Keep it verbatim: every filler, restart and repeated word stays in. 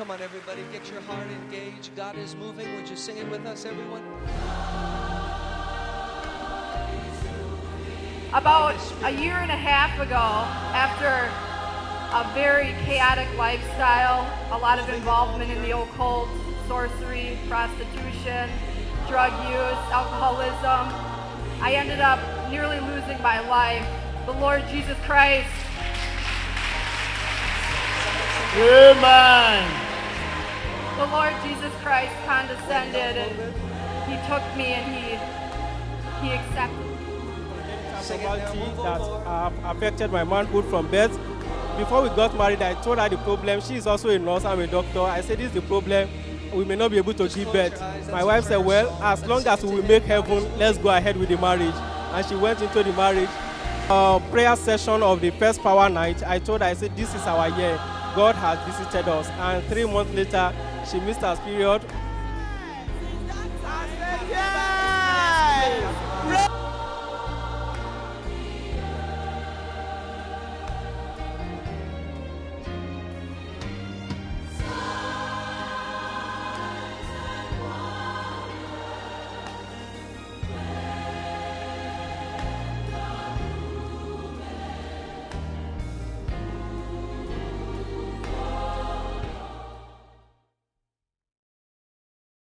Come on, everybody, get your heart engaged. God is moving. Would you sing it with us, everyone? About a year and a half ago, after a very chaotic lifestyle, a lot of involvement in the occult, sorcery, prostitution, drug use, alcoholism, I ended up nearly losing my life. The Lord Jesus Christ. Amen. The Lord Jesus Christ condescended and He took me and He He accepted me. Poverty that uh, affected my manhood from birth. Before we got married, I told her the problem. She is also a nurse, I'm a doctor. I said, this is the problem. We may not be able to give birth. My wife said, well, as long as we will make heaven, let's go ahead with the marriage. And she went into the marriage. Uh, prayer session of the first power night, I told her, I said, this is our year. God has visited us. And three months later, she missed her period.